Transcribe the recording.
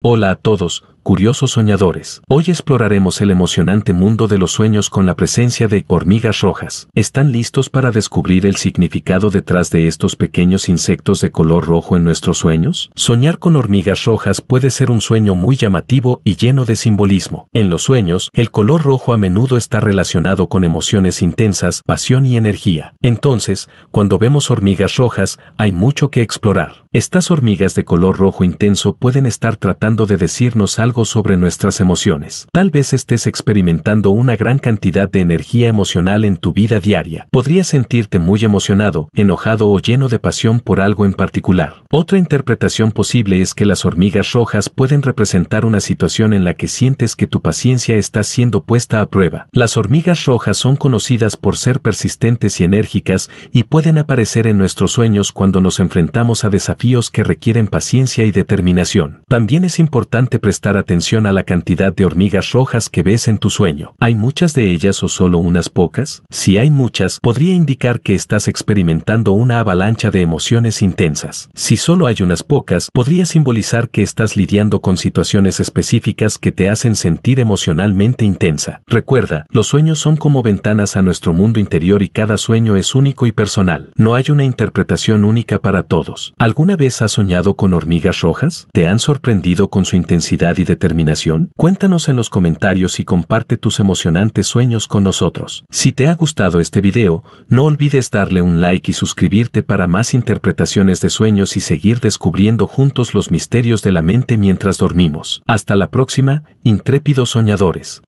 Hola a todos, curiosos soñadores. Hoy exploraremos el emocionante mundo de los sueños con la presencia de hormigas rojas. ¿Están listos para descubrir el significado detrás de estos pequeños insectos de color rojo en nuestros sueños? Soñar con hormigas rojas puede ser un sueño muy llamativo y lleno de simbolismo. En los sueños, el color rojo a menudo está relacionado con emociones intensas, pasión y energía. Entonces, cuando vemos hormigas rojas, hay mucho que explorar. Estas hormigas de color rojo intenso pueden estar tratando de decirnos algo sobre nuestras emociones. Tal vez estés experimentando una gran cantidad de energía emocional en tu vida diaria. Podrías sentirte muy emocionado, enojado o lleno de pasión por algo en particular. Otra interpretación posible es que las hormigas rojas pueden representar una situación en la que sientes que tu paciencia está siendo puesta a prueba. Las hormigas rojas son conocidas por ser persistentes y enérgicas y pueden aparecer en nuestros sueños cuando nos enfrentamos a desafíos que requieren paciencia y determinación. También es importante prestar atención a la cantidad de hormigas rojas que ves en tu sueño. ¿Hay muchas de ellas o solo unas pocas? Si hay muchas, podría indicar que estás experimentando una avalancha de emociones intensas. Si solo hay unas pocas, podría simbolizar que estás lidiando con situaciones específicas que te hacen sentir emocionalmente intensa. Recuerda, los sueños son como ventanas a nuestro mundo interior y cada sueño es único y personal. No hay una interpretación única para todos. ¿Alguna vez has soñado con hormigas rojas? ¿Te han sorprendido con su intensidad y determinación? Cuéntanos en los comentarios y comparte tus emocionantes sueños con nosotros. Si te ha gustado este video, no olvides darle un like y suscribirte para más interpretaciones de sueños y seguir descubriendo juntos los misterios de la mente mientras dormimos. Hasta la próxima, intrépidos soñadores.